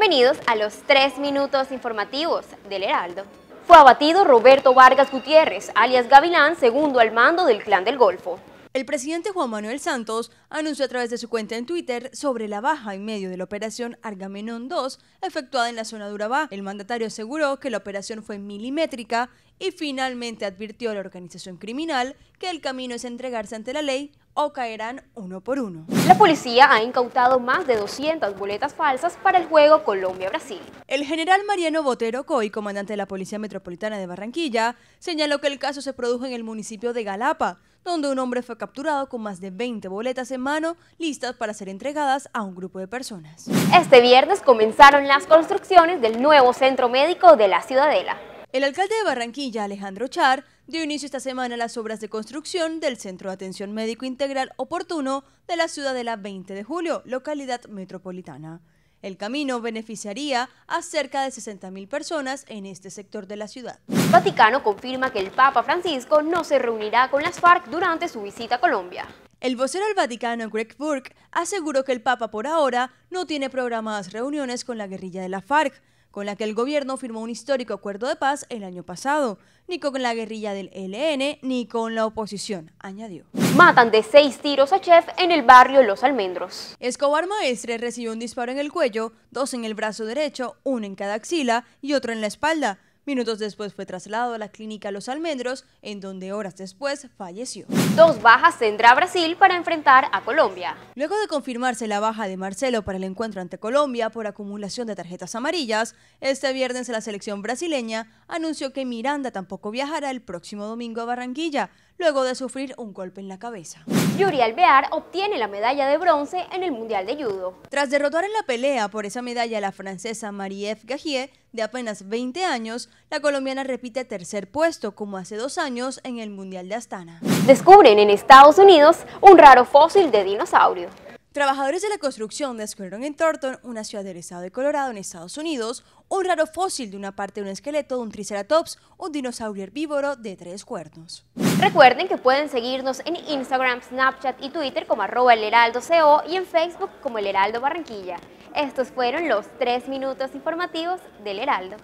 Bienvenidos a los 3 minutos informativos del Heraldo. Fue abatido Roberto Vargas Gutiérrez, alias Gavilán, segundo al mando del Clan del Golfo. El presidente Juan Manuel Santos anunció a través de su cuenta en Twitter sobre la baja en medio de la Operación Argamenón II efectuada en la zona de Urabá. El mandatario aseguró que la operación fue milimétrica y finalmente advirtió a la organización criminal que el camino es entregarse ante la ley o caerán uno por uno. La policía ha incautado más de 200 boletas falsas para el juego Colombia-Brasil. El general Mariano Botero Coy, comandante de la Policía Metropolitana de Barranquilla, señaló que el caso se produjo en el municipio de Galapa, donde un hombre fue capturado con más de 20 boletas en mano, listas para ser entregadas a un grupo de personas. Este viernes comenzaron las construcciones del nuevo centro médico de la Ciudadela. El alcalde de Barranquilla, Alejandro Char, dio inicio esta semana a las obras de construcción del Centro de Atención Médico Integral Oportuno de la Ciudadela 20 de Julio, localidad metropolitana. El camino beneficiaría a cerca de 60.000 personas en este sector de la ciudad. Vaticano confirma que el Papa Francisco no se reunirá con las FARC durante su visita a Colombia. El vocero del Vaticano, Greg Burke, aseguró que el Papa por ahora no tiene programadas reuniones con la guerrilla de la FARC, con la que el gobierno firmó un histórico acuerdo de paz el año pasado, ni con la guerrilla del ELN ni con la oposición, añadió. Matan de 6 tiros a chef en el barrio Los Almendros. Escobar Maestre recibió un disparo en el cuello, 2 en el brazo derecho, 1 en cada axila y otro en la espalda. Minutos después fue trasladado a la clínica Los Almendros, en donde horas después falleció. 2 bajas tendrá Brasil para enfrentar a Colombia. Luego de confirmarse la baja de Marcelo para el encuentro ante Colombia por acumulación de tarjetas amarillas, este viernes la selección brasileña anunció que Miranda tampoco viajará el próximo domingo a Barranquilla, luego de sufrir un golpe en la cabeza. Yuri Alvear obtiene la medalla de bronce en el Mundial de Judo. Tras derrotar en la pelea por esa medalla a la francesa Marie-Eve Gagier, de apenas 20 años, la colombiana repite tercer puesto, como hace 2 años en el Mundial de Astana. Descubren en Estados Unidos un raro fósil de dinosaurio. Trabajadores de la construcción descubrieron en Thornton, una ciudad del estado de Colorado en Estados Unidos, un raro fósil de una parte de un esqueleto de un triceratops, un dinosaurio herbívoro de 3 cuernos. Recuerden que pueden seguirnos en Instagram, Snapchat y Twitter como @elheraldoco y en Facebook como El Heraldo Barranquilla. Estos fueron los 3 minutos informativos del Heraldo.